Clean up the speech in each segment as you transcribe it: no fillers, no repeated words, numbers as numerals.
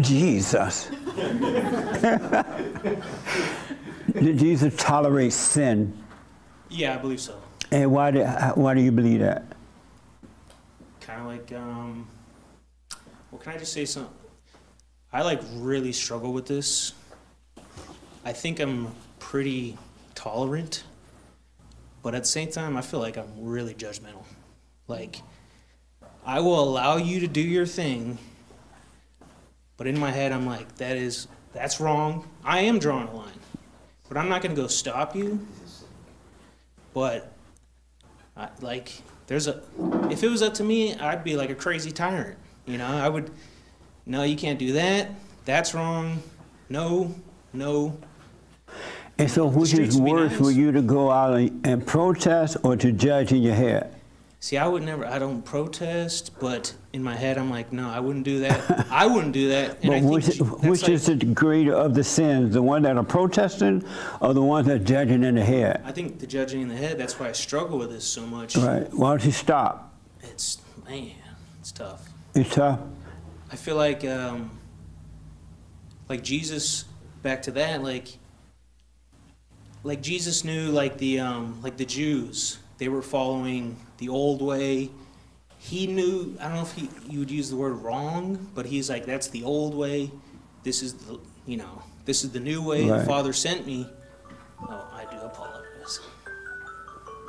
Jesus. Did Jesus tolerate sin? Yeah, I believe so. And why do you believe that? Kind of like, well, can I just say something? I like really struggle with this. I think I'm pretty tolerant, but at the same time, I feel like I'm really judgmental. Like, I will allow you to do your thing, but in my head, I'm like, that's wrong. I am drawing a line, but I'm not gonna go stop you. But like, if it was up to me, I'd be like a crazy tyrant. You know, I would, no, you can't do that. That's wrong. No, no. And so which is worse for you, to go out and protest or to judge in your head? See, I would never, I don't protest, but in my head I'm like, no, I wouldn't do that. I wouldn't do that. And I think which like, is the greater of the sins, the one that are protesting or the ones that are judging in the head? I think the judging in the head, that's why I struggle with this so much. Right. Why don't you stop? It's, man, it's tough. It's tough? I feel like Jesus, back to that, like Jesus knew like the Jews, they were following the old way. He knew, I don't know if you would use the word wrong, but he's like, that's the old way. This is the, you know, this is the new way. Right. The Father sent me. Oh, I do apologize.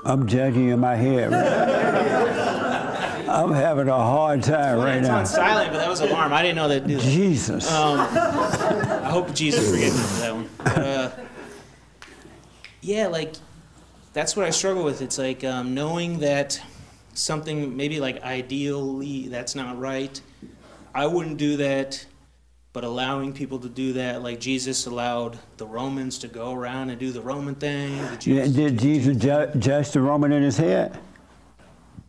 I'm judging in my head. Right? I'm having a hard time right now. It's on silent, but that was alarm. I didn't know that. Did Jesus. I hope Jesus forgives me for that one. But, yeah, like, that's what I struggle with. It's like knowing that something, maybe like ideally, that's not right. I wouldn't do that, but allowing people to do that, like Jesus allowed the Romans to go around and do the Roman thing. The Jews, did Jesus judge the Roman in his head?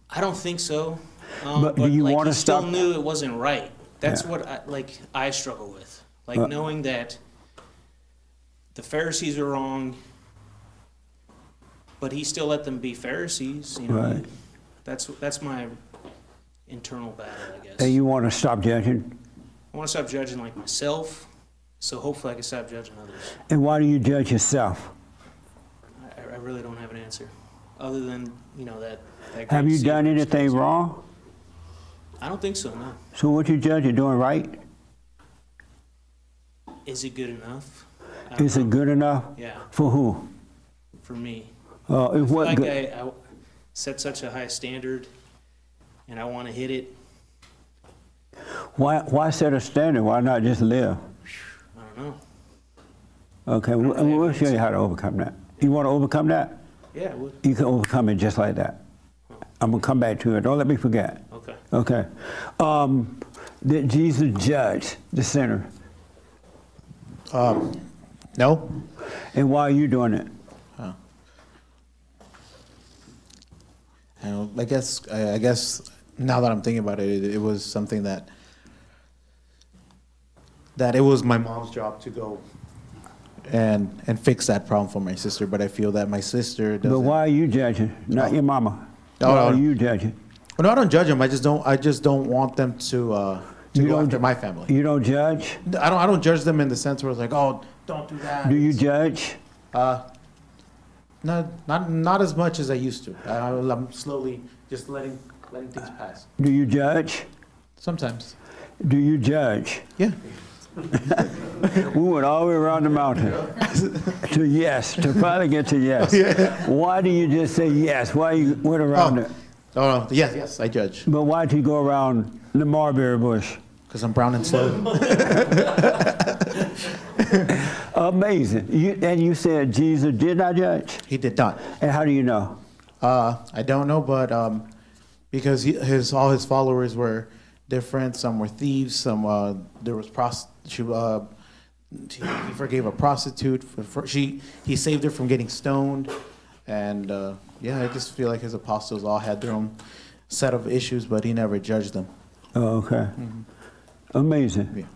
I don't think so. But do you like, want to stop? He still knew it wasn't right. That's what I struggle with. Like knowing that the Pharisees are wrong, but he still let them be Pharisees, you know. Right. That's my internal battle, I guess. And you want to stop judging? I want to stop judging like myself, so hopefully I can stop judging others. And why do you judge yourself? I really don't have an answer, other than, you know, that have you done anything wrong? I don't think so, no. So what you judge, you're doing right? Is it good enough? Is it good enough? Yeah. For who? For me. I set such a high standard, and I want to hit it. Why set a standard? Why not just live? I don't know. Okay, we'll show you how to overcome that. You want to overcome that? Yeah, I would. You can overcome it just like that. Huh. I'm going to come back to it. Don't let me forget. Okay. Okay. Did Jesus judge the sinner? No. And why are you doing it? I guess now that I'm thinking about it, it was something that it was my mom's job to go and fix that problem for my sister. But I feel that my sister doesn't. But why are you judging? Not your mama. No, why are you judging? Well, no, I don't judge them. I just don't want them to go after my family. You don't judge? I don't judge them in the sense where it's like, oh, don't do that. Do you judge? Not as much as I used to. I'm slowly just letting things pass. Do you judge? Sometimes. Do you judge? Yeah. We went all the way around the mountain to finally get to yes. Oh, yeah. Why do you just say yes? Why you went around it? Oh, no. Yes, I judge. But why do you go around the mulberry bush? Because I'm brown and slow. Amazing. And you said Jesus did not judge? He did not. And how do you know? I don't know, but because all his followers were different. Some were thieves. Some there was prostitute. He forgave a prostitute. He saved her from getting stoned. And yeah, I just feel like his apostles all had their own set of issues, but he never judged them. Oh, okay. Mm-hmm. Amazing. Yeah.